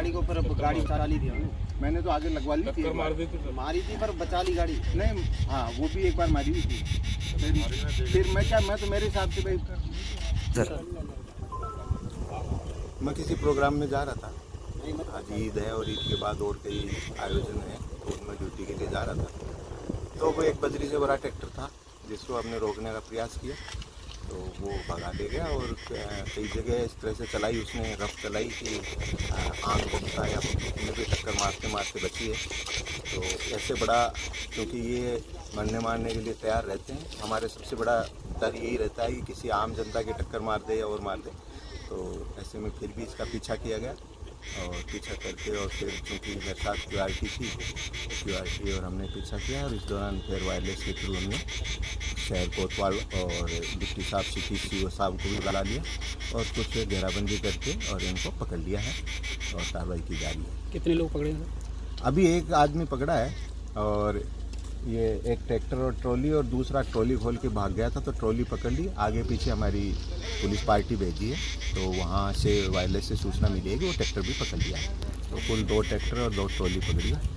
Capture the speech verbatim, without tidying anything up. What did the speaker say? गाड़ी के ऊपर गाड़ी सारा ली थी हमने, मैंने तो आगे लगवा ली थी, मार दी थी, मारी थी पर बचा ली गाड़ी नहीं। हाँ वो भी एक बार मारी हुई थी। फिर मैं क्या, मैं तो मेरे हिसाब से भाई मैं किसी प्रोग्राम में जा रहा था, आज ईद है और ईद के बाद और कई आयोजन है, तो मैं ड्यूटी के लिए जा रहा था। तो वो एक बजरी से बड़ा ट्रैक्टर था जिसको हमने रोकने का प्रयास किया तो वो भगा दे गया। और कई जगह इस तरह से चलाई उसने, रफ चलाई कि आंख को बताया, मुझे टक्कर मारते मारते बची है। तो ऐसे बड़ा, क्योंकि ये मरने मारने के लिए तैयार रहते हैं, हमारे सबसे बड़ा डर यही रहता है कि किसी आम जनता की टक्कर मार दे या और मार दे। तो ऐसे में फिर भी इसका पीछा किया गया और पीछा करके, और फिर चूँकि मेरे साथ क्यू आर टी थी, क्यू आर टी और हमने पीछा किया। और इस दौरान फिर वायरलेस के थ्रू हमने शहर कोतवाल और डिप्टी साहब सिटी सी ओ साहब को भी बुला लिया और कुछ घेराबंदी करके और इनको पकड़ लिया है और कार्रवाई की जा रही है। कितने लोग पकड़े हैं? अभी एक आदमी पकड़ा है और ये एक ट्रैक्टर और ट्रॉली, और दूसरा ट्रॉली खोल के भाग गया था तो ट्रॉली पकड़ ली। आगे पीछे हमारी पुलिस पार्टी भेजी है तो वहाँ से वायरलेस से सूचना मिली है कि वो ट्रैक्टर भी पकड़ लिया है। तो कुल दो ट्रैक्टर और दो ट्रॉली पकड़ी है।